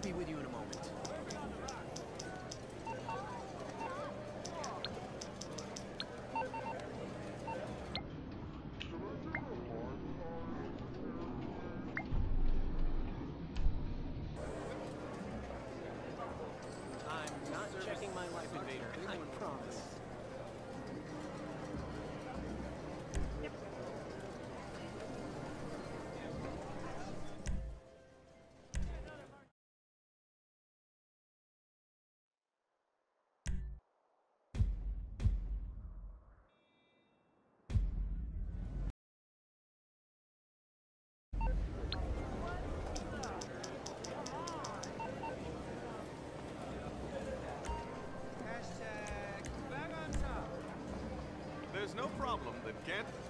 I'll be with you in a moment. I'm not checking my life invader, I promise. There's no problem that can't...